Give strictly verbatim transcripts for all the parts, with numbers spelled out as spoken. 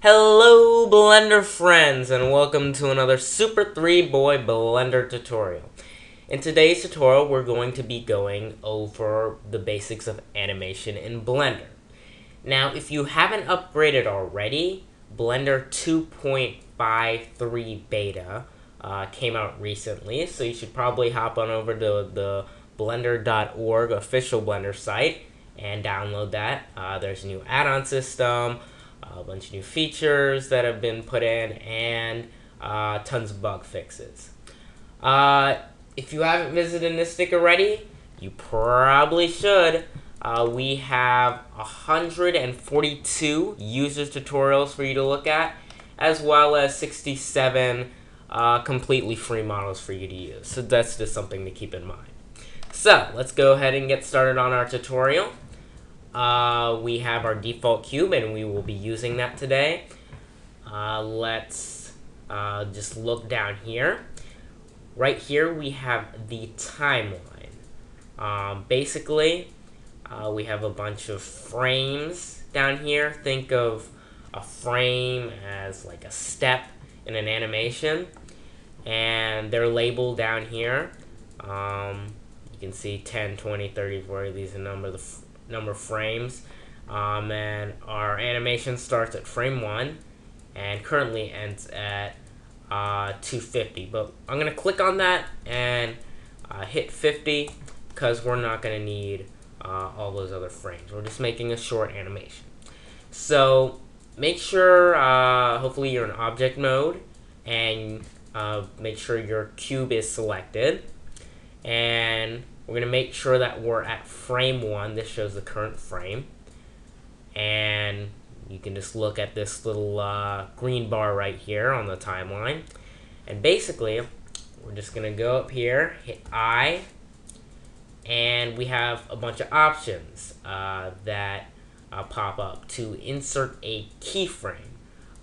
Hello Blender friends, and welcome to another Super three Boy Blender tutorial. In today's tutorial we're going to be going over the basics of animation in Blender. Now if you haven't upgraded already, Blender two point five three beta uh, came out recently, so you should probably hop on over to the blender dot org official Blender site and download that. Uh, there's a new add-on system, a bunch of new features that have been put in, and uh, tons of bug fixes. Uh, if you haven't visited Nystic already, you probably should. Uh, we have one hundred forty-two user tutorials for you to look at, as well as sixty-seven uh, completely free models for you to use. So that's just something to keep in mind. So let's go ahead and get started on our tutorial. Uh, we have our default cube, and we will be using that today. Uh, let's uh, just look down here. Right here we have the timeline. Um, basically, uh, we have a bunch of frames down here. Think of a frame as like a step in an animation, and they're labeled down here. Um, you can see ten, twenty, thirty, forty, these are number the number of frames, um, and our animation starts at frame one and currently ends at uh, two fifty, but I'm gonna click on that and uh, hit fifty because we're not gonna need uh, all those other frames. We're just making a short animation, so make sure uh, hopefully you're in object mode, and uh, make sure your cube is selected, and we're going to make sure that we're at frame one. This shows the current frame. And you can just look at this little uh, green bar right here on the timeline. And basically, we're just going to go up here, hit I, and we have a bunch of options uh, that uh, pop up to insert a keyframe,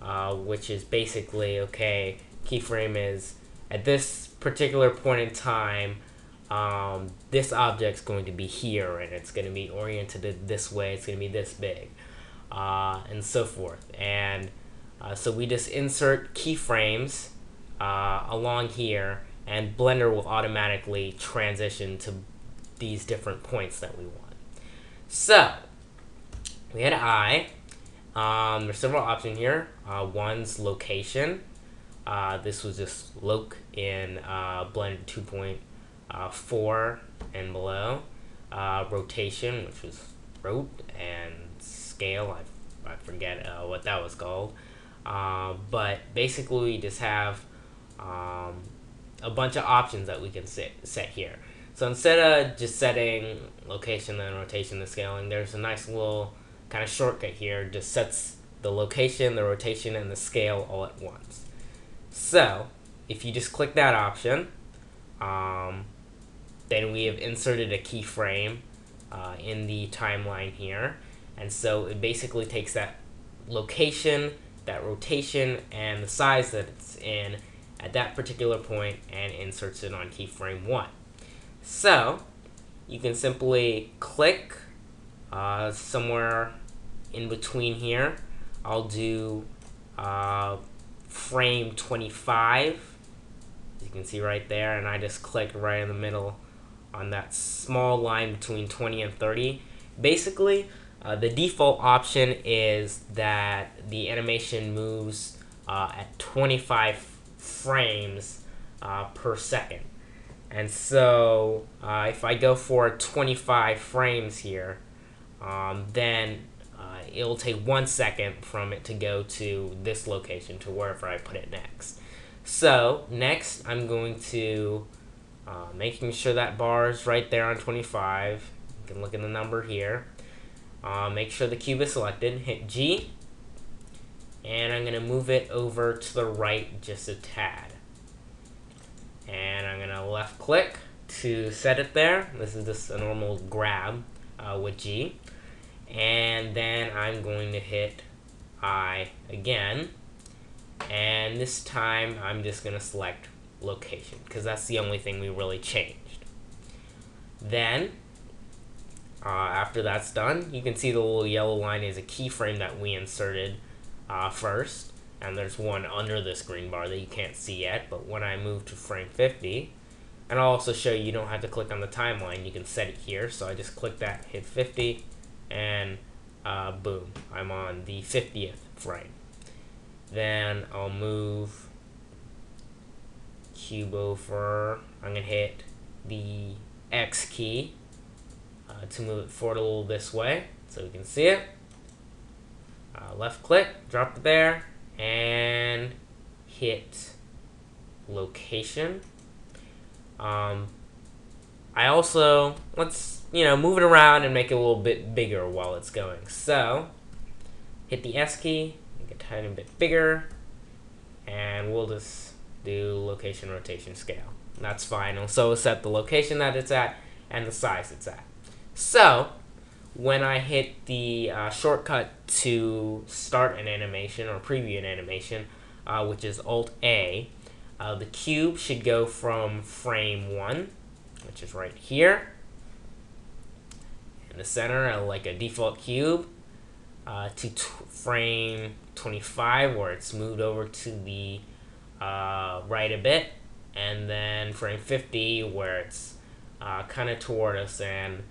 uh, which is basically, okay, keyframe is at this particular point in time, Um, this object's going to be here, and it's going to be oriented this way, it's going to be this big, uh, and so forth. And uh, so we just insert keyframes uh, along here, and Blender will automatically transition to these different points that we want. So we had an eye. Um, there's several options here. Uh, one's location. Uh, this was just loc in uh, Blender two point five. Uh, four and below, uh, rotation, which was rote, and scale, I, I forget uh, what that was called, uh, but basically we just have um, a bunch of options that we can set, set here. So instead of just setting location and rotation and scaling, there's a nice little kind of shortcut here, just sets the location, the rotation, and the scale all at once. So if you just click that option, um, then we have inserted a keyframe uh, in the timeline here, and so it basically takes that location, that rotation, and the size that it's in at that particular point and inserts it on keyframe one. So you can simply click uh, somewhere in between here. I'll do uh, frame twenty-five. You can see right there, and I just clicked right in the middle on that small line between twenty and thirty. Basically, uh, the default option is that the animation moves uh, at twenty-five frames uh, per second. And so uh, if I go for twenty-five frames here, um, then uh, it'll take one second from it to go to this location, to wherever I put it next. So next I'm going to uh, making sure that bar is right there on twenty-five. You can look at the number here. Uh, make sure the cube is selected, hit G, and I'm gonna move it over to the right just a tad, and I'm gonna left click to set it there. This is just a normal grab uh, with G, and then I'm going to hit I again. And this time I'm just going to select location, because that's the only thing we really changed. Then, uh, after that's done, you can see the little yellow line is a keyframe that we inserted uh, first, and there's one under this green bar that you can't see yet, but when I move to frame fifty, and I'll also show you, you don't have to click on the timeline, you can set it here, so I just click that, hit fifty, and uh, boom, I'm on the fiftieth frame. Then I'll move cube over, I'm going to hit the X key uh, to move it forward a little this way so we can see it. Uh, left click, drop it there, and hit location. Um, I also, let's, you know, move it around and make it a little bit bigger while it's going. So, hit the S key, make it a tiny bit bigger, and we'll just do location, rotation, scale. That's fine. I'll so set the location that it's at and the size it's at. So, when I hit the uh, shortcut to start an animation or preview an animation, uh, which is Alt A, Uh, the cube should go from frame one, which is right here, in the center, uh, like a default cube, uh, to t frame twenty-five, where it's moved over to the uh, right a bit, and then frame fifty, where it's uh, kind of toward us and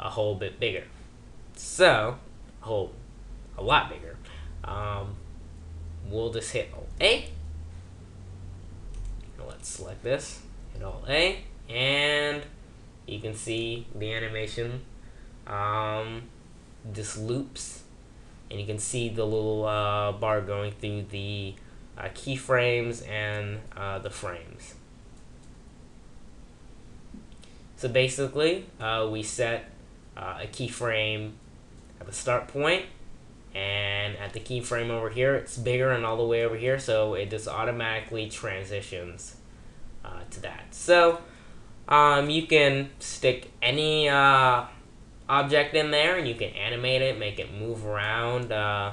a whole bit bigger. So, a whole, a lot bigger. Um, we'll just hit Alt A. Let's select this, hit Alt A, and you can see the animation um, just loops, and you can see the little uh, bar going through the uh, keyframes and uh, the frames. So basically, uh, we set uh, a keyframe at the start point, and at the keyframe over here, it's bigger and all the way over here, so it just automatically transitions uh, to that. So um, you can stick any uh, object in there, and you can animate it, make it move around. Uh,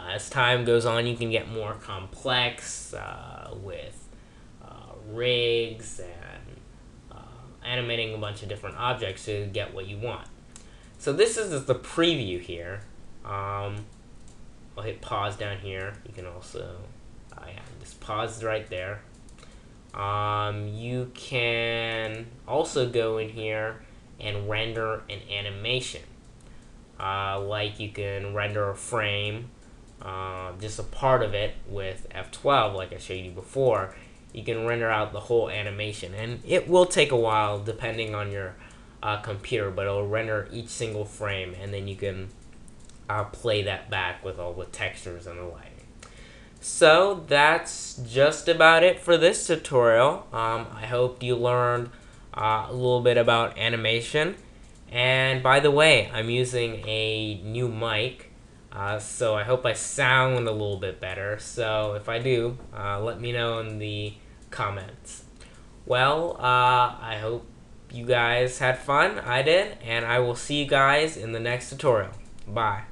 as time goes on, you can get more complex uh, with uh, rigs and uh, animating a bunch of different objects to get what you want. So this is the preview here. Um, I'll hit pause down here. You can also, uh, yeah, just pause right there. Um, you can also go in here and render an animation. Uh, like you can render a frame, uh, just a part of it with F twelve, like I showed you before. You can render out the whole animation, and it will take a while depending on your uh, computer, but it'll render each single frame, and then you can I'll play that back with all the textures and the lighting. So that's just about it for this tutorial. Um, I hope you learned uh, a little bit about animation. And by the way, I'm using a new mic, uh, so I hope I sound a little bit better. So if I do, uh, let me know in the comments. Well, uh, I hope you guys had fun. I did, and I will see you guys in the next tutorial. Bye.